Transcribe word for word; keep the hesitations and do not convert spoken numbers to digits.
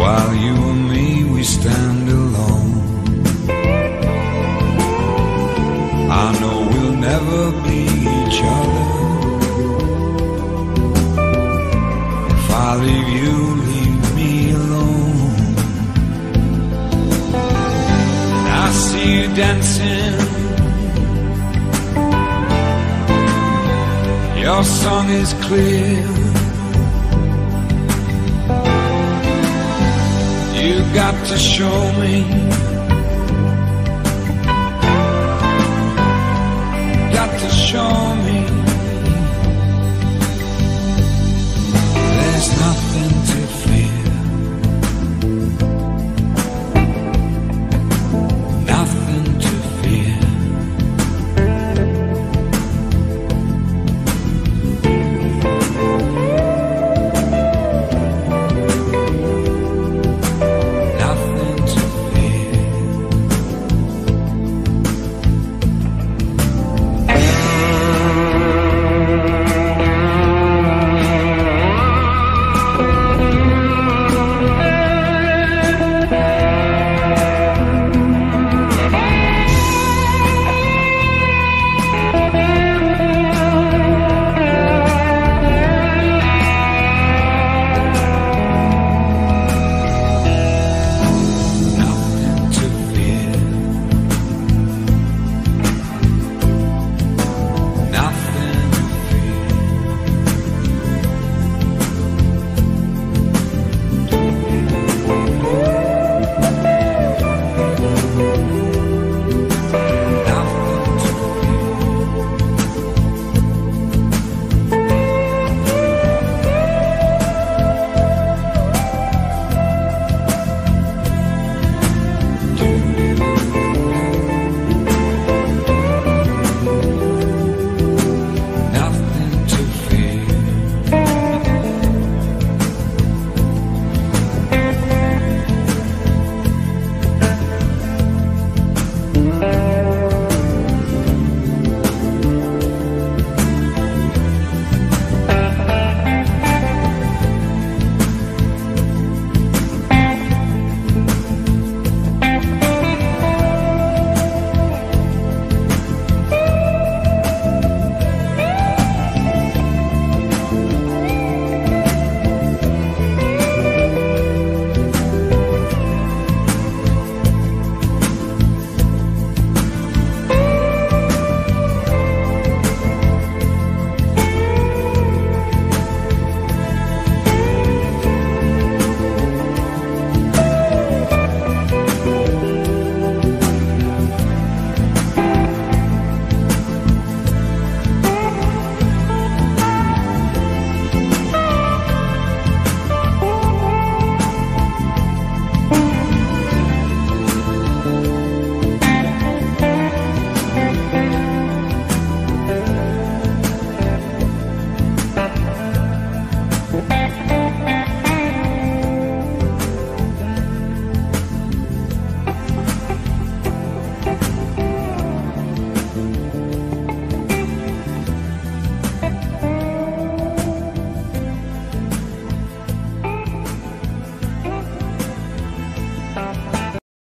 While you and me, we stand alone. dancing. Your song is clear. You got to show me, got to show me. There's nothing